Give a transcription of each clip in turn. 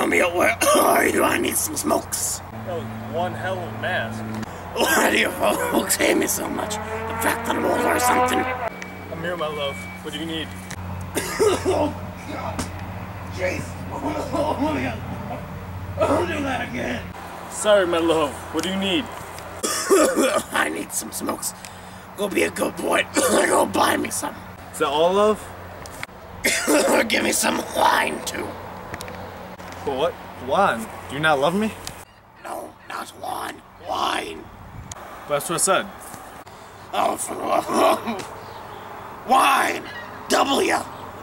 Romeo, where are you? I need some smokes. That was one hell of a mask. Why do you folks hate me so much? The fact that I'm older or something? I'm here, my love. What do you need? Oh, God. Jason. Oh, my God. Don't do that again. Sorry, my love. What do you need? I need some smokes. Go be a good boy. Go buy me some. Is that all, love? Give me some wine, too. What? Wine? Do you not love me? No, not wine. Wine. That's what I said. Oh, for the love. Wine. W-I-N-E.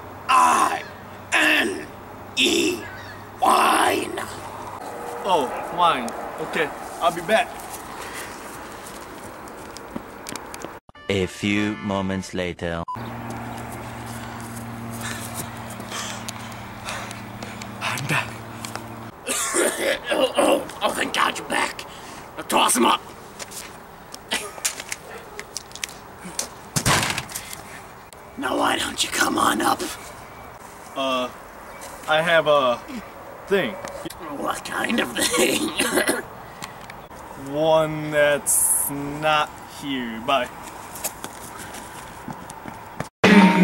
Wine. Oh, wine. Okay, I'll be back. A few moments later. I'm back. Oh, thank God you're back. Now toss him up. Now why don't you come on up? I have a thing. What kind of thing? One that's not here. Bye.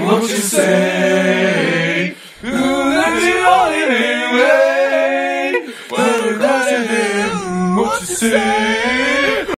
Won't you say, ooh, that's the only way, well, that's it, won't you say.